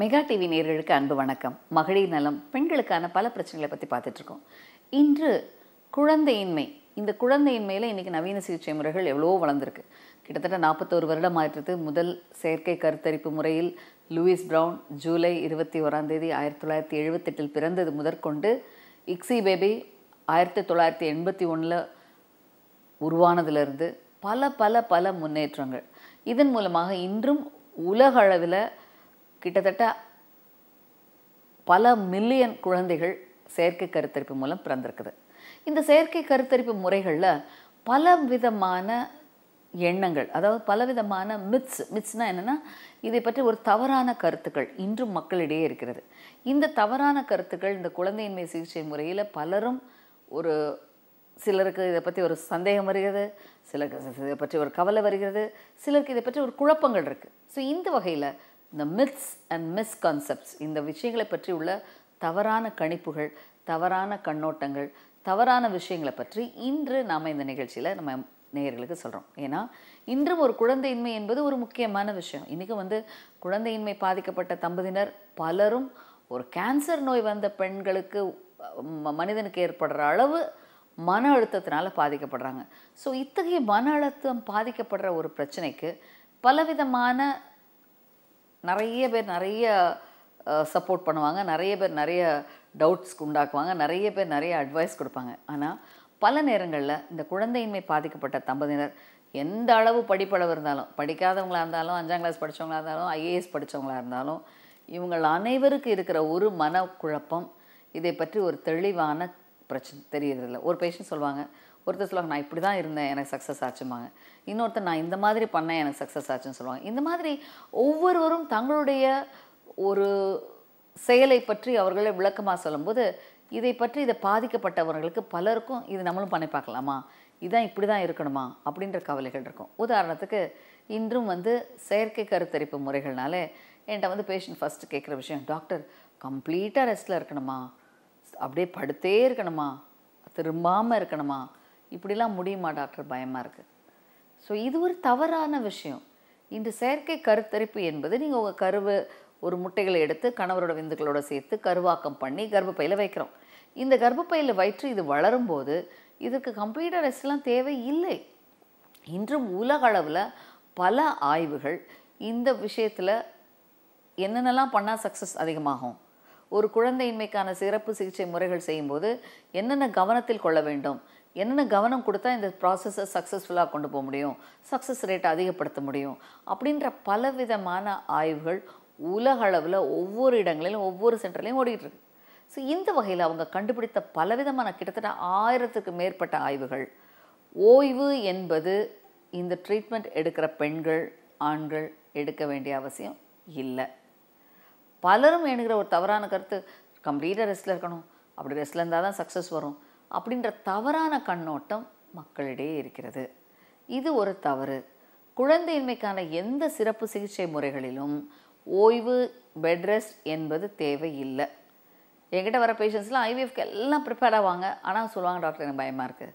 Mega TV நேயர்களுக்கு அன்பு வணக்கம். மகளிர் நலம் பெண்களுக்கான பல பிரச்சனைகளை பற்றி பார்த்துட்டு இருக்கோம். இன்று குழந்தையின்மை. இந்த குழந்தையின்மையில் இன்றைக்கி நவீன சிகிச்சை முறைகள் எவ்வளோ வளர்ந்துருக்கு. கிட்டத்தட்ட 41 வருடம் ஆயிரத்து முதல் செயற்கை கருத்தரிப்பு முறையில் லூயிஸ் பிரவுன் ஜூலை 21 1978 பிறந்தது முதற்கொண்டு இக்ஸி பேபி 1981 உருவானதுலேருந்து பல முன்னேற்றங்கள். இதன் மூலமாக இன்றும் உலகளவில் கிட்டத்தட்ட பல மில்லியன் குழந்தைகள் செயற்கை கருத்தரிப்பு மூலம் பிறந்திருக்குது. இந்த செயற்கை கருத்தரிப்பு முறைகளில் பலவிதமான எண்ணங்கள், அதாவது பலவிதமான மித்ஸ்னா என்னென்னா, இதை பற்றி ஒரு தவறான கருத்துக்கள் இன்றும் மக்களிடையே இருக்கிறது. இந்த தவறான கருத்துக்கள் இந்த குழந்தையின்மை சிகிச்சை முறையில் பலரும் ஒரு சிலருக்கு இதை பற்றி ஒரு சந்தேகம் வருகிறது, சிலருக்கு இதை பற்றி ஒரு கவலை வருகிறது, சிலருக்கு இதை பற்றி ஒரு குழப்பங்கள் இருக்குது. ஸோ இந்த வகையில் இந்த மித்ஸ் அண்ட் மிஸ்கான்செப்ட்ஸ், இந்த விஷயங்களை பற்றி உள்ள தவறான கணிப்புகள், தவறான கண்ணோட்டங்கள், தவறான விஷயங்களை பற்றி இன்று நாம் இந்த நிகழ்ச்சியில் நம்ம நேயர்களுக்கு சொல்கிறோம். ஏன்னா இன்றும் ஒரு குழந்தையின்மை என்பது ஒரு முக்கியமான விஷயம். இன்றைக்கும் குழந்தையின்மை பாதிக்கப்பட்ட தம்பதியினர் பலரும் ஒரு கேன்சர் நோய் வந்த பெண்களுக்கு மனிதனுக்கு ஏற்படுற அளவு மன அழுத்தத்தினால் பாதிக்கப்படுறாங்க. ஸோ இத்தகைய மன அழுத்தம் பாதிக்கப்படுற ஒரு பிரச்சனைக்கு பலவிதமான நிறைய பேர் நிறைய சப்போர்ட் பண்ணுவாங்க, நிறைய பேர் நிறைய டவுட்ஸ்க்கு உண்டாக்குவாங்க, நிறைய பேர் நிறைய அட்வைஸ் கொடுப்பாங்க. ஆனால் பல நேரங்களில் இந்த குழந்தையின்மை பாதிக்கப்பட்ட தம்பதியினர் எந்த அளவு படிப்பளவு இருந்தாலும், படிக்காதவங்களாக இருந்தாலும், 5ஆம் கிளாஸ் படித்தவங்களாக இருந்தாலும், ஐஏஎஸ் படித்தவங்களாக இருந்தாலும், இவங்கள் அனைவருக்கு இருக்கிற ஒரு மனக்குழப்பம், இதை பற்றி ஒரு தெளிவான பிரச்சனை தெரியறதில்லை. ஒரு பேஷண்ட் சொல்லுவாங்க, ஒருத்தர் சொல்லுவாங்க நான் இப்படி தான் இருந்தேன் எனக்கு சக்ஸஸ் ஆச்சுமாங்க, இன்னொருத்தர் நான் இந்த மாதிரி பண்ணேன் எனக்கு சக்ஸஸ் ஆச்சுன்னு சொல்லுவாங்க. இந்த மாதிரி ஒவ்வொருவரும் தங்களுடைய ஒரு செயலை பற்றி அவர்களை விளக்கமாக சொல்லும்போது இதை பற்றி இதை பாதிக்கப்பட்டவர்களுக்கு பலருக்கும் இது நம்மளும் பண்ணி பார்க்கலாமா, இதான் இப்படி தான் இருக்கணுமா அப்படின்ற கவலைகள் இருக்கும். உதாரணத்துக்கு இன்றும் செயற்கை கருத்தரிப்பு முறைகள்னாலே என்கிட்ட பேஷண்ட் ஃபஸ்ட்டு கேட்குற விஷயம், டாக்டர் கம்ப்ளீட்டாக ரெஸ்ட்டில் இருக்கணுமா, அப்படியே படுத்தே இருக்கணுமா, திரும்பாமல் இருக்கணுமா, இப்படிலாம் முடியுமா டாக்டர், பயமாக இருக்குது. ஸோ இது ஒரு தவறான விஷயம். இன்று செயற்கை கருத்தரிப்பு என்பது நீங்கள் உங்கள் கருவை ஒரு முட்டைகளை எடுத்து கணவரோட விந்துக்களோடு சேர்த்து கருவாக்கம் பண்ணி கர்ப்பப்பையில் வைக்கிறோம். இந்த கர்ப்பப்பையில் வயிற்று இது வளரும்போது இதுக்கு கம்ப்ளீட்டாக ரெஸ்ட்லாம் தேவை இல்லை. இன்றும் உலக அளவில் பல ஆய்வுகள் இந்த விஷயத்தில் என்னென்னலாம் பண்ணால் சக்ஸஸ் அதிகமாகும், ஒரு குழந்தையின்மைக்கான சிறப்பு சிகிச்சை முறைகள் செய்யும்போது என்னென்ன கவனத்தில் கொள்ள வேண்டும், என்னென்ன கவனம் கொடுத்தா இந்த ப்ராசஸை சக்ஸஸ்ஃபுல்லாக கொண்டு போக முடியும், சக்ஸஸ் ரேட்டை அதிகப்படுத்த முடியும் அப்படின்ற பலவிதமான ஆய்வுகள் உலகளவில் ஒவ்வொரு இடங்களிலும் ஒவ்வொரு சென்டர்லையும் ஓடிக்கிட்டுருக்கு. ஸோ இந்த வகையில் அவங்க கண்டுபிடித்த பலவிதமான கிட்டத்தட்ட 1000க்கு மேற்பட்ட ஆய்வுகள் ஓய்வு என்பது இந்த ட்ரீட்மெண்ட் எடுக்கிற பெண்கள் ஆண்கள் எடுக்க வேண்டிய அவசியம் இல்லை. பலரும் என்கிற ஒரு தவறான கருத்து, கம்ப்ளீட்டாக ரெஸ்ட்டில் இருக்கணும், அப்படி ரெஸ்ட்டில் இருந்தால் தான் சக்ஸஸ் வரும் அப்படின்ற தவறான கண்ணோட்டம் மக்களிடையே இருக்கிறது. இது ஒரு தவறு. குழந்தையின்மைக்கான எந்த சிறப்பு சிகிச்சை முறைகளிலும் ஓய்வு, பெட் ரெஸ்ட் என்பது தேவையில்லை. என்கிட்ட வர பேஷண்ட்ஸ்லாம் ஐவிஎஃப்க்கு எல்லாம் ப்ரிப்பேர் ஆவாங்க. ஆனால் சொல்லுவாங்க, டாக்டர் எனக்கு பயமாக இருக்குது,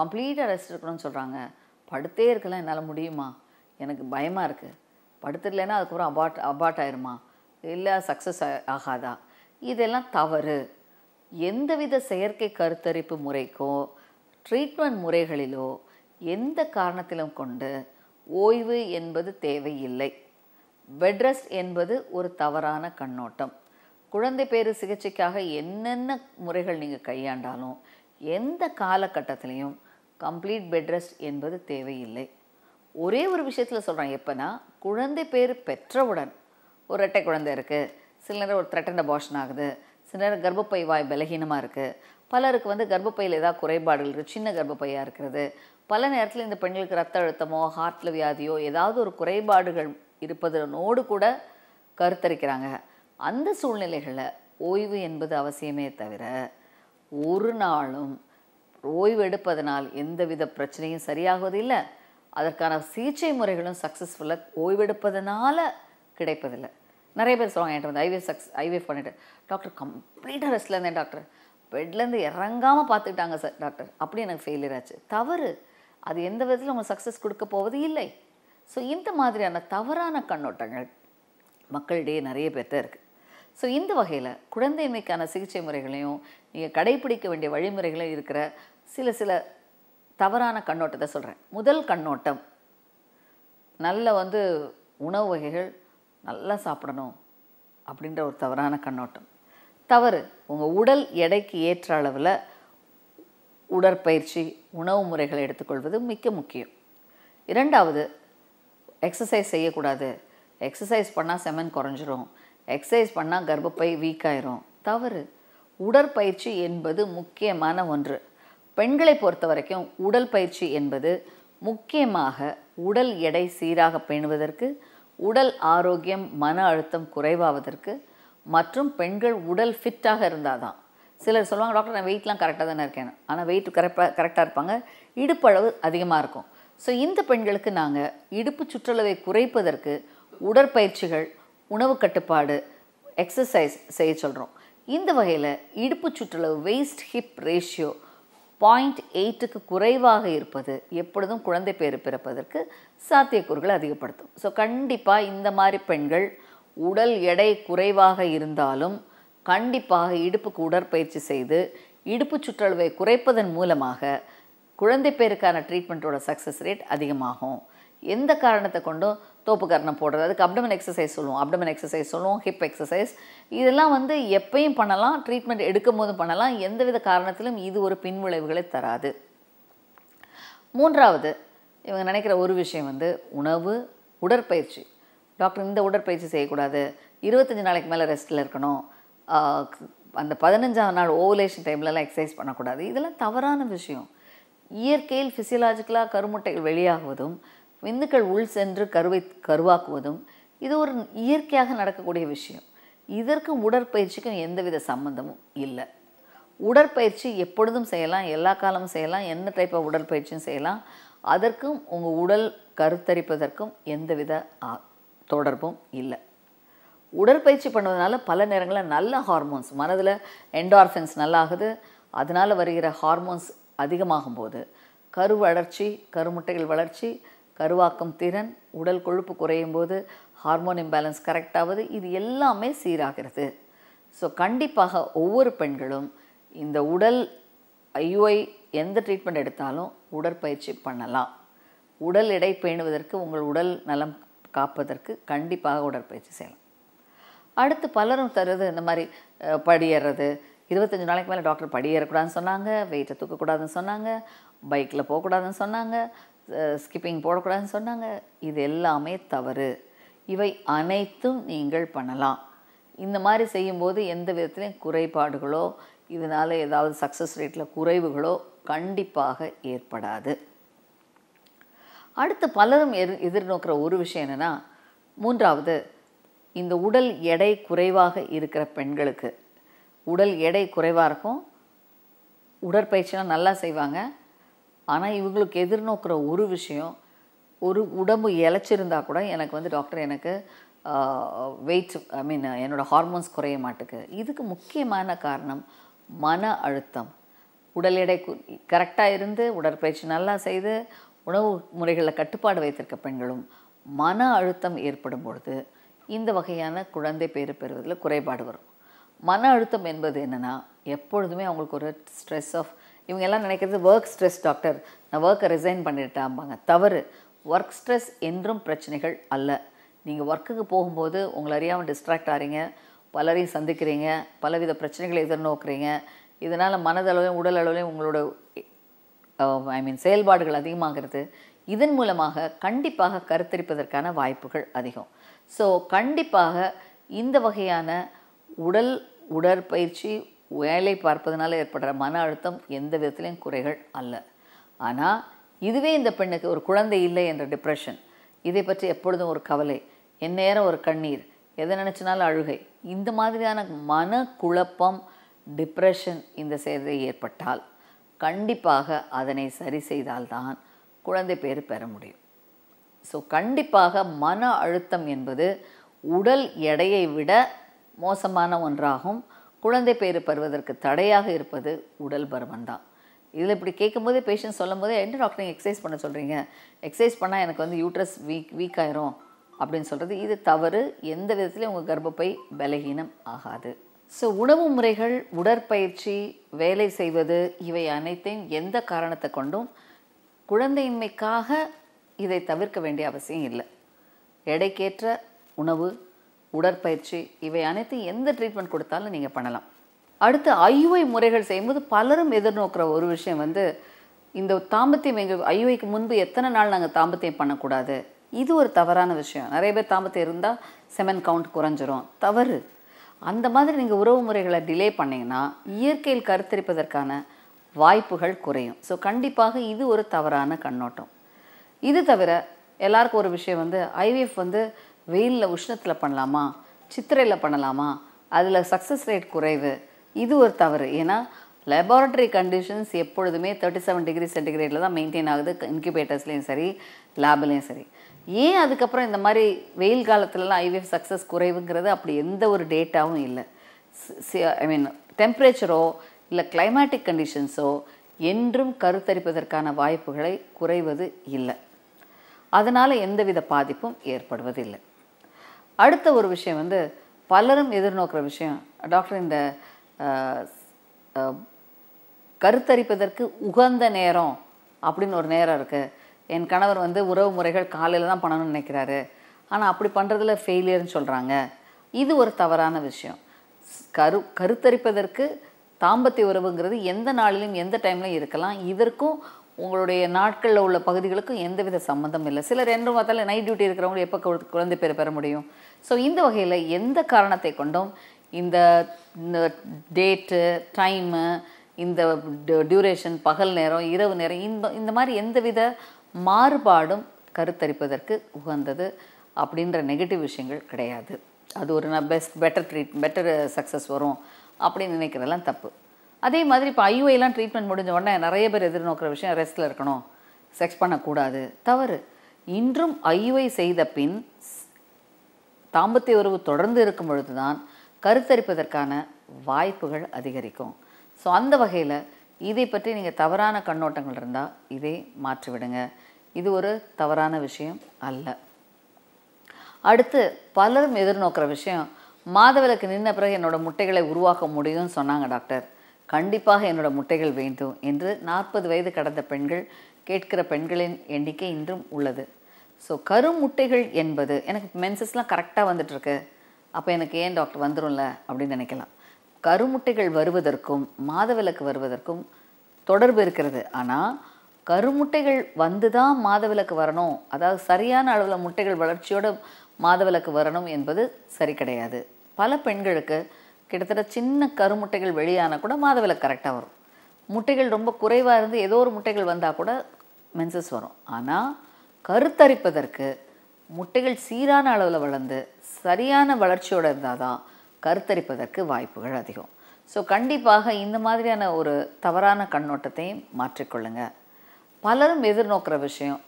கம்ப்ளீட்டாக ரெஸ்ட் இருக்கணும்னு சொல்கிறாங்க, படுத்தே இருக்கலாம் என்னால் முடியுமா, எனக்கு பயமாக இருக்குது, படுத்துடலைன்னா அதுக்கப்புறம் அபார்ட் ஆயிருமா, இல்லை சக்ஸஸ் ஆகாதா. இதெல்லாம் தவறு. எந்தவித செயற்கை கருத்தரிப்பு முறைக்கோ ட்ரீட்மெண்ட் முறைகளிலோ எந்த காரணத்திலும் கொண்டு ஓய்வு என்பது தேவையில்லை. பெட்ரெஸ்ட் என்பது ஒரு தவறான கண்ணோட்டம். குழந்தை பேறு சிகிச்சைக்காக என்னென்ன முறைகள் நீங்கள் கையாண்டாலும் எந்த காலகட்டத்திலையும் கம்ப்ளீட் பெட்ரெஸ்ட் என்பது தேவையில்லை. ஒரே ஒரு விஷயத்தில் சொல்கிறேன், எப்போனா குழந்தை பேறு பெற்றவுடன், ஒரு இரட்டை குழந்தை இருக்குது, சில நேரம் ஒரு த்ரெட்டன்ட் அபார்ஷன் ஆகுது, சில நேரம் கர்ப்பப்பை வாய் பலகீனமாக இருக்குது, பலருக்கு கர்ப்பப்பையில் ஏதாவது குறைபாடுகள் இருக்குது, சின்ன கர்ப்பப்பையாக இருக்கிறது, பல நேரத்தில் இந்த பெண்களுக்கு ரத்த அழுத்தமோ ஹார்ட்டில் வியாதியோ ஏதாவது ஒரு குறைபாடுகள் இருப்பதனோடு கூட கருத்தரிக்கிறாங்க. அந்த சூழ்நிலைகளில் ஓய்வு என்பது அவசியமே தவிர ஒரு நாளும் ஓய்வு எடுப்பதனால் எந்தவித பிரச்சனையும் சரியாகுவது இல்லை. அதற்கான சிகிச்சை முறைகளும் சக்ஸஸ்ஃபுல்லாக ஓய்வெடுப்பதனால கிடைப்பதில்லை. நிறைய பேர் சொல்லுவாங்க, என்கிட்ட ஐவிஎஃப் பண்ணிவிட்டு டாக்டர் கம்ப்ளீட்டாக ரெஸ்ட்டில் இருந்தேன் டாக்டர், பெட்லேருந்து இறங்காமல் பார்த்துக்கிட்டாங்க சார் டாக்டர், அப்படி எனக்கு ஃபெயிலியர் ஆச்சு. தவறு. அது எந்த விதத்தில் உங்களுக்கு சக்ஸஸ் கொடுக்க போவது இல்லை. ஸோ இந்த மாதிரியான தவறான கண்ணோட்டங்கள் மக்களிடையே நிறைய பேர்த்த இருக்கு. ஸோ இந்த வகையில் குழந்தைமைக்கான சிகிச்சை முறைகளையும் நீங்கள் கடைப்பிடிக்க வேண்டிய வழிமுறைகளையும் இருக்கிற சில சில தவறான கண்ணோட்டத்தை சொல்கிறேன். முதல் கண்ணோட்டம், நல்ல உணவு வகைகள் நல்லா சாப்பிடணும் அப்படின்ற ஒரு தவறான கண்ணோட்டம். தவறு, உங்கள் உடல் எடைக்கு ஏற்ற அளவில் உடற்பயிற்சி உணவு முறைகளை எடுத்துக்கொள்வது மிக முக்கியம். இரண்டாவது, எக்ஸசைஸ் செய்யக்கூடாது, எக்ஸசைஸ் பண்ணால் செமன் குறைஞ்சிரும், எக்ஸசைஸ் பண்ணால் கர்ப்பப்பை வீக்காயிரும். தவறு, உடற்பயிற்சி என்பது முக்கியமான ஒன்று. பெண்களை பொறுத்த வரைக்கும் உடல் பயிற்சி என்பது முக்கியமாக உடல் எடை சீராக பேணுவதற்கு, உடல் ஆரோக்கியம் மன அழுத்தம் குறைவாவதற்கு மற்றும் பெண்கள் உடல் ஃபிட்டாக இருந்தால் தான். சிலர் சொல்லுவாங்க, டாக்டர் நான் வெயிட்லாம் கரெக்டாக தானே இருக்கேன், ஆனால் வெயிட் கரெக்டாக இருப்பாங்க, இடுப்பளவு அதிகமாக இருக்கும். ஸோ இந்த பெண்களுக்கு நாங்கள் இடுப்பு சுற்றளவை குறைப்பதற்கு உடற்பயிற்சிகள் உணவு கட்டுப்பாடு எக்ஸசைஸ் செய்ய சொல்கிறோம். இந்த வகையில் இடுப்பு சுற்றளவு வெயிஸ்ட் ஹிப் ரேஷியோ 0.8க்கு குறைவாக இருப்பது எப்பொழுதும் குழந்தை பேறு பிறப்பதற்கு சாத்தியக்கூறுகளை அதிகப்படுத்தும். ஸோ கண்டிப்பாக இந்த மாதிரி பெண்கள் உடல் எடை குறைவாக இருந்தாலும் கண்டிப்பாக இடுப்புக்கு உடற்பயிற்சி செய்து இடுப்பு சுற்றளவை குறைப்பதன் மூலமாக குழந்தை பேருக்கான ட்ரீட்மெண்ட்டோட சக்ஸஸ் ரேட் அதிகமாகும். எந்த காரணத்தை கொண்டும் தோப்புக்கரணம் போடுறது, அதுக்கு அப்டமன் எக்ஸசைஸ் சொல்லுவோம், ஹிப் எக்ஸசைஸ், இதெல்லாம் எப்பயும் பண்ணலாம், ட்ரீட்மெண்ட் எடுக்கும் போதும் பண்ணலாம், எந்தவித காரணத்திலும் இது ஒரு பின்விளைவுகளை தராது. மூன்றாவது, இவங்க நினைக்கிற ஒரு விஷயம் உணவு உடற்பயிற்சி. டாக்டர் இந்த உடற்பயிற்சி செய்யக்கூடாது, 25 நாளைக்கு மேலே ரெஸ்ட்டில் இருக்கணும், அந்த 15ஆம் நாள் ஓவலேஷன் டைம்லலாம் எக்ஸசைஸ் பண்ணக்கூடாது. இதெல்லாம் தவறான விஷயம். இயற்கையில் ஃபிசியலாஜிக்கலாக கருமுட்டைகள் வெளியாகுவதும் விந்துக்கள் உள் சென்று கருவாக்குவதும் இது ஒரு இயற்கையாக நடக்கக்கூடிய விஷயம். இதற்கும் உடற்பயிற்சிக்கும் எந்தவித சம்பந்தமும் இல்லை. உடற்பயிற்சி எப்பொழுதும் செய்யலாம், எல்லா காலமும் செய்யலாம், என்ன டைப் ஆஃப் உடற்பயிற்சியும் செய்யலாம். அதற்கும் உங்கள் உடல் கருத்தரிப்பதற்கும் எந்தவித தொடர்பும் இல்லை. உடற்பயிற்சி பண்ணுவதனால பல நேரங்களில் நல்ல ஹார்மோன்ஸ், மனதில் என்டார்ஃபின்ஸ் நல்லாகுது, அதனால் வருகிற ஹார்மோன்ஸ் அதிகமாகும் போது கரு வளர்ச்சி, கருமுட்டைகள் வளர்ச்சி, கருவாக்கும் திறன், உடல் கொழுப்பு குறையும் போது ஹார்மோன் இம்பேலன்ஸ் கரெக்டாகுது, இது எல்லாமே சீராகிறது. ஸோ கண்டிப்பாக ஒவ்வொரு பெண்களும் இந்த உடல் ஐயுஐ எந்த ட்ரீட்மெண்ட் எடுத்தாலும் உடற்பயிற்சி பண்ணலாம். உடல் எடை பேணுவதற்கு உங்கள் உடல் நலம் காப்பதற்கு கண்டிப்பாக உடற்பயிற்சி செய்யலாம். அடுத்து பலரும் தருவது இந்த மாதிரி படியேறது, 25 நாளைக்கு மேலே டாக்டர் படியேறக்கூடாதுன்னு சொன்னாங்க, வெயிட்டை தூக்கக்கூடாதுன்னு சொன்னாங்க, பைக்கில் போகக்கூடாதுன்னு சொன்னாங்க, ஸ்கிப்பிங் போடக்கூடாதுன்னு சொன்னாங்க. இது எல்லாமே தவறு. இவை அனைத்தும் நீங்கள் பண்ணலாம். இந்த மாதிரி செய்யும்போது எந்த விதத்துலையும் குறைபாடுகளோ இதனால் ஏதாவது சக்ஸஸ் ரேட்டில் குறைவுகளோ கண்டிப்பாக ஏற்படாது. அடுத்து பலரும் எதிர்நோக்கிற ஒரு விஷயம் என்னென்னா, மூன்றாவது, இந்த உடல் எடை குறைவாக இருக்கிற பெண்களுக்கு உடல் எடை குறைவாக இருக்கும், உடற்பயிற்சியெலாம் நல்லா செய்வாங்க, ஆனால் இவங்களுக்கு எதிர்நோக்கிற ஒரு விஷயம், ஒரு உடம்பு இழைச்சிருந்தா கூட எனக்கு டாக்டர் எனக்கு வெயிட் என்னோடய ஹார்மோன்ஸ் குறைய மாட்டுக்கு. இதுக்கு முக்கியமான காரணம் மன அழுத்தம். உடல் எடை கரெக்டாக இருந்து உடற்பயிற்சி நல்லா செய்து உணவு முறைகளில் கட்டுப்பாடு வைத்திருக்க பெண்களும் மன அழுத்தம் ஏற்படும் பொழுது இந்த வகையான குழந்தை பேறு பெறுவதில் குறைபாடு வரும். மன அழுத்தம் என்பது என்னென்னா, எப்பொழுதுமே அவங்களுக்கு ஒரு ஸ்ட்ரெஸ் ஆஃப், இவங்க எல்லாம் நினைக்கிறது ஒர்க் ஸ்ட்ரெஸ், டாக்டர் நான் ஒர்க்கை ரிசைன் பண்ணிட்டாம்பாங்க. தவறு, ஒர்க் ஸ்ட்ரெஸ் என்றும் பிரச்சனைகள் அல்ல. நீங்கள் ஒர்க்குக்கு போகும்போது உங்களை அறியாமல் டிஸ்ட்ராக்ட் ஆகிறீங்க, பலரையும் சந்திக்கிறீங்க, பலவித பிரச்சனைகளை எதிர்நோக்கிறீங்க, இதனால் மனதளவிலையும் உடல் அளவிலையும் உங்களோட செயல்பாடுகள் அதிகமாகிறது. இதன் மூலமாக கண்டிப்பாக கருத்தரிப்பதற்கான வாய்ப்புகள் அதிகம். ஸோ கண்டிப்பாக இந்த வகையான உடற்பயிற்சி வேலை பார்ப்பதனால ஏற்படுற மன அழுத்தம் எந்த விதத்துலையும் குறைகள் அல்ல. ஆனால் இதுவே இந்த பெண்ணுக்கு ஒரு குழந்தை இல்லை என்ற டிப்ரெஷன், இதை பற்றி எப்பொழுதும் ஒரு கவலை, எந்நேரம் ஒரு கண்ணீர், எதை நினச்சினாலும் அழுகை, இந்த மாதிரியான மனக்குழப்பம் டிப்ரெஷன் இந்த செயலை ஏற்பட்டால் கண்டிப்பாக அதனை சரி செய்தால்தான் குழந்தை பேறு பெற முடியும். ஸோ கண்டிப்பாக மன அழுத்தம் என்பது உடல் எடையை விட மோசமான ஒன்றாகும். குழந்தை பேறு பெறுவதற்கு தடையாக இருப்பது உடல் பருமன் தான். இதில் இப்படி கேட்கும்போதே பேஷண்ட் சொல்லும் போதே, என்ன டாக்டர் எக்ஸசைஸ் பண்ண சொல்கிறீங்க, எக்ஸசைஸ் பண்ணால் எனக்கு யூட்ரஸ் வீக் ஆயிரும், அப்படினு சொல்றது இது தவறு எந்த விதத்திலும் உங்க கர்ப்பப்பை பலஹீனம் ஆகாது சோ உணவு முறைகள் உடற்பயிற்சி வேலை செய்வது இவை அனைத்தையும் எந்த காரணத்தை கொண்டும் குழந்தையின்மைக்காக இதை தவிர்க்க வேண்டிய அவசியம் இல்லை எடைக்கேற்ற உணவு உடற்பயிற்சி இவை அனைத்தையும் எந்த ட்ரீட்மென்ட் கொடுத்தாலும் நீங்க பண்ணலாம் அடுத்து ஐயுஐ முறைகள் செய்யும்போது பலரும் எதிர்நோக்குற ஒரு விஷயம் வந்து இந்த தாம்பத்தியம் எங்க ஐயுஐக்கு முன்பு எத்தனை நாள் நாங்க தாம்பத்தியம் பண்ண கூடாது இது ஒரு தவறான விஷயம் நிறைய பேர் தாம்பத்தியம் இருந்தா செமன் கவுண்ட் குறஞ்சிரும் தவறு அந்த மாதிரி நீங்க உறவுமுறைகளை டிலே பண்ணீங்கனா இயற்கையில் கருத்திருப்பதற்கான வாய்ப்புகள் குறையும் சோ கண்டிப்பாக இது ஒரு தவறான கண்ணோட்டம் இது தவிர எல்லாருக்கும் ஒரு விஷயம் வந்து ஐவிஎஃப் வந்து வெயில்ல உஷ்ணத்துல பண்ணலாமா சித்திரையில பண்ணலாமா அதுல சக்சஸ் ரேட் குறைவு இது ஒரு தவறு ஏனா Laboratory conditions எப்பொழுதுமே 37 டிகிரி சென்டிகிரேட்ல தான் மெயின்टेन ஆகுது இன்குபேட்டர்ஸ்லயும் சரி லேப்லயும் சரி. ஏன் அதுக்கு அப்புறம் இந்த மாதிரி வெயில் காலத்துல எல்லாம் IVF சக்சஸ் குறைவுங்கிறது அப்படி எந்த ஒரு டேட்டாவும் இல்ல. I mean டெம்பரேச்சரோ இல்ல climatic conditionஸோ என்றும் கருத்தரிப்பதற்கான வாய்ப்புகளை குறைவது இல்ல. அதனால எந்தவித பாதிப்பும் ஏற்படுவது இல்ல. அடுத்த ஒரு விஷயம் வந்து பலரும் எதிர்நோக்குற விஷயம் டாக்டர் இந்த கருத்தரிப்பதற்கு உகந்த நேரம் அப்படின ஒரு நேரம் இருக்கு என் கணவர் வந்து உறவு முறைகள் காலையில தான் பண்ணனும்னு நினைக்கிறாரு ஆனா அப்படி பண்றதுல ஃபெயிலியர் னு சொல்றாங்க இது ஒரு தவறான விஷயம் கருத்தரிப்பதற்கு தாம்பத்திய உறவுங்கிறது எந்த நாளிலும் எந்த டைம்லயும் இருக்கலாம் இதற்கும் உங்களுடைய நாட்கள்ல உள்ள பகுதிகளுக்கும் எந்தவித சம்பந்தம் இல்லை சிலர் ரெண்டும் வாத்தால நைட் டியூட்டி இருக்கறவங்க எப்ப குழந்தை பெற முடியும் சோ இந்த வகையில எந்த காரணத்தை கொண்டும் இந்த டேட் டைம் இந்த டியூரேஷன் பகல் நேரம் இரவு நேரம் இந்த மாதிரி எந்தவித மாறுபாடும் கருத்தரிப்பதற்கு உகந்தது அப்படின்ற நெகட்டிவ் விஷயங்கள் கிடையாது அது ஒரு பெஸ்ட் பெட்டர் சக்சஸ் வரும் அப்படி நினைக்கிறதெல்லாம் தப்பு அதே மாதிரி இப்ப ஐயுஐ எல்லாம் ட்ரீட்மென்ட் முடிஞ்ச உடனே நிறைய பேர் எதிர்நோக்குற விஷயம் ரெஸ்ட்ல இருக்கணும் செக்ஸ் பண்ண கூடாது தவறு இன்றும் ஐயுஐ செய்த பின் தாம்பத்திய உறவு தொடர்ந்து இருக்கும் பொழுது தான் கருத்தரிப்பதற்கான வாய்ப்புகள் அதிகரிக்கும் சோ அந்த வகையில இதை பற்றி நீங்க தவறான கண்ணோட்டங்கள் இருந்தா இதை மாற்றி விடுங்க இது ஒரு தவறான விஷயம் அல்ல அடுத்து பலரும் எதிர்நோக்குற விஷயம் மாதவிலக்கு நின்ன பிறகு என்னோட முட்டைகளை உருவாக்க முடியும்னு சொன்னாங்க டாக்டர் கண்டிப்பாக என்னோட முட்டைகள் வேண்டும் என்று 40 வயது கடந்த பெண்கள் கேட்கிற பெண்களின் எண்ணிக்கை இன்றும் உள்ளது சோ கரு முட்டைகள் என்பது எனக்கு மென்சஸ்லாம் கரெக்ட்டா வந்துட்டு இருக்கு அப்ப எனக்கு ஏன் டாக்டர் வந்துரும்ல அப்படி நினைக்கலாம் கரு முட்டைகள் வருவதற்கும் மாதவிலக்கு வருவதற்கும் தொடர்பு இருக்குது ஆனா கரு முட்டைகள் வந்து தான் மாதவிலக்கு வரணும் அதாவது சரியான அளவுல முட்டைகள் வளர்ச்சியோட மாதவிலக்கு வரணும் என்பது சரி கிடையாது பல பெண்களுக்கு கிட்டத்தட்ட சின்ன கரு முட்டைகள் வெளியானா கூட மாதவிலக்கு கரெக்ட்டா வரும் முட்டைகள் ரொம்ப குறைவா இருந்து ஏதோ ஒரு முட்டைகள் வந்தா கூட மென்சஸ் வரும் ஆனா கருத்தரிப்பதற்கு முட்டைகள் சீரான அளவுல வளர்ந்து சரியான வளர்ச்சியோட இருந்தாதான் கருத்தரிப்பதற்கு வாய்ப்புகள் அதிகம் சோ கண்டிப்பாக இந்த மாதிரியான ஒரு தவறான கண்ணோட்டத்தை மாற்றிக் கொள்ளுங்க பலரும் எதிர்நோக்குற விஷயம்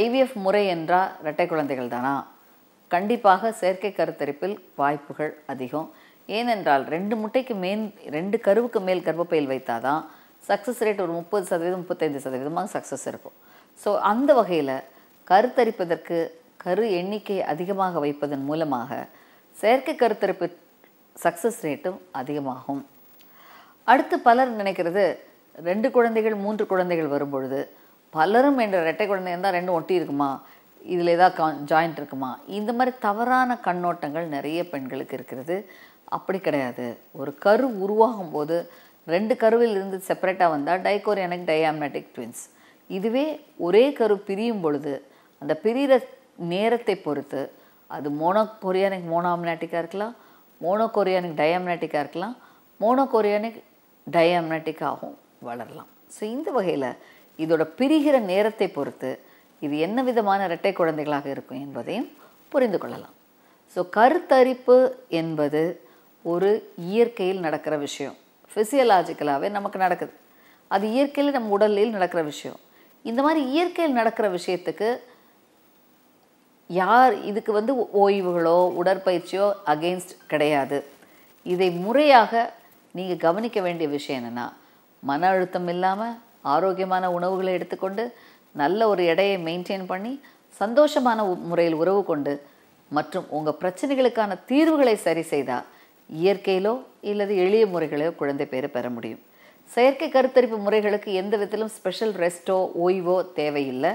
IVF முறை என்றா இரட்டை குழந்தைகள் தானா கண்டிப்பாக செயற்கை கருத்தரிப்பில் வாய்ப்புகள் அதிகம் ஏனென்றால் ரெண்டு கருவுக்கு மேல் கர்ப்பப்பையில் வைத்தாதான் சக்சஸ் ரேட் ஒரு 30% 35% சக்சஸ் இருக்கும் சோ அந்த வகையில கருத்தரிப்பதற்கு கரு எண்ணிக்கை அதிகமாக வைப்பதன் மூலமாக செயற்கை கருத்தரிப்பு சக்சஸ் ரேட்டும் அதிகமாகும். அடுத்து பலர் நினைக்கிறது ரெண்டு குழந்தைகள் மூன்று குழந்தைகள் வரும் பொழுது பலரும் என்ற இரட்டை குழந்தை இருந்தா ரெண்டு ஒட்டி இருக்குமா இதுல ஏதாவது ஜாயிண்ட் இருக்குமா இந்த மாதிரி தவறான கண்ணோட்டங்கள் நிறைய பெண்களுக்கு இருக்குது அப்படி கிடையாது ஒரு கரு உருவாகும் போது ரெண்டு கருவில் இருந்து செப்பரேட்டா வந்தா டைகோரியானிக் டயாமேட்டிக் ட்வின்ஸ் இதுவே ஒரே கரு பிரியும் பொழுது அந்த பிரிற நேரத்தை பொறுத்து அது மோனோகோரியானிக் மோனோஅம்னாட்டிக்கா இருக்கலாம் மோனோகோரியானிக் டயாமனாட்டிக்கா இருக்கலாம் மோனோகோரியானிக் டயாமனாட்டிக்காகவும் வளரலாம் சோ இந்த வகையில இதோட பிரிகிற நேரத்தை பொறுத்து இது என்ன விதமான இரட்டை குழந்தைகளாக இருக்கும் என்பதையும் புரிந்துகொள்ளலாம் சோ கருத்தரிப்பு என்பது ஒரு இயற்கையில் நடக்கிற விஷயம் ஃபிசியாலஜிக்கலாவே நமக்கு நடக்குது அது இயற்கையில் நம்ம உடலில் நடக்கிற விஷயம் இந்த மாதிரி இயற்கையில் நடக்கிற விஷயத்துக்கு யார் இதுக்கு வந்து ஓய்வுகளோ உடற்பயிற்சியோ அகைன்ஸ்ட் கிடையாது இதை முறையாக நீங்க கவனிக்க வேண்டிய விஷயம் என்னன்னா மன அழுத்தம் இல்லாம ஆரோக்கியமான உணவுகளை எடுத்துக்கொண்டு நல்ல ஒரு எடையை மெயின்टेन பண்ணி சந்தோஷமான முறையில் உறவு கொண்டு மற்றும் உங்கள் பிரச்சனைகளுக்கான தீர்வுகளை சரி செய்தால் இயற்கையிலோ அல்லது எளிய முறைகளோ குழந்தை பேறு பெற முடியும். செயற்கை கருத்தரிப்பு முறைகளுக்கு எந்த விதத்திலும் ஸ்பெஷல் ரெஸ்டோ ஓய்வோ தேவையில்லை.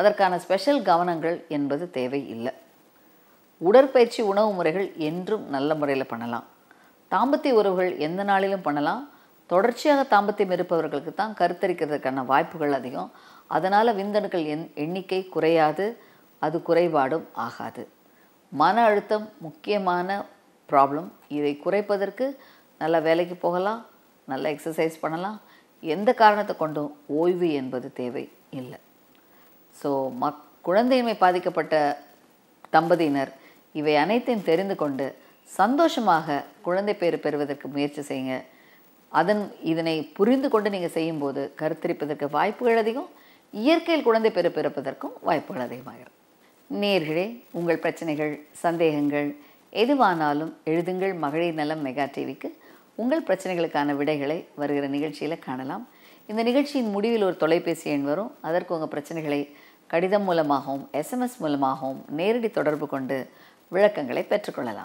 அதற்கான ஸ்பெஷல் கவனங்கள் என்பது தேவையில்லை. உடற்பயிற்சி உணவு முறைகள் என்றும் நல்ல முறையில் பண்ணலாம். தாம்பத்திய உறவுகள் எந்த நாளிலும் பண்ணலாம். தொடர்ச்சியாக தாம்பத்தியம் இருப்பவர்களுக்கு தான் கருத்தரிக்கிறதுக்கான வாய்ப்புகள் அதிகம். அதனால் விந்தணுக்கள் எண்ணிக்கை குறையாது, அது குறைபாடும் ஆகாது. மன அழுத்தம் முக்கியமான ப்ராப்ளம். இதை குறைப்பதற்கு நல்லா வேலைக்கு போகலாம், நல்லா எக்ஸசைஸ் பண்ணலாம். எந்த காரணத்தை கொண்டும் ஓய்வு என்பது தேவை இல்லை. ஸோ குழந்தையின்மை பாதிக்கப்பட்ட தம்பதியினர் இவை அனைத்தையும் தெரிந்து கொண்டு சந்தோஷமாக குழந்தை பேறு பெறுவதற்கு முயற்சி செய்யுங்க. இதனை புரிந்து கொண்டு நீங்கள் செய்யும்போது கருத்தரிப்பதற்கு வாய்ப்புகள் அதிகம், இயற்கையில் குழந்தை பேறு பிறப்பதற்கும் வாய்ப்புகள் அதிகமாகிறது. நேயர்களே, உங்கள் பிரச்சனைகள் சந்தேகங்கள் எதுவானாலும் எழுதுங்கள். மகளிர் நலம் மெகா டிவிக்கு உங்கள் பிரச்சனைகளுக்கான விடைகளை வருகிற நிகழ்ச்சியில் காணலாம். இந்த நிகழ்ச்சியின் முடிவில் ஒரு தொலைபேசி எண் வரும். அதற்கு உங்கள் பிரச்சனைகளை கடிதம் மூலமாகவும் SMS மூலமாகவும் நேரடி தொடர்பு கொண்டு விளக்கங்களை பெற்றுக்கொள்ளலாம்.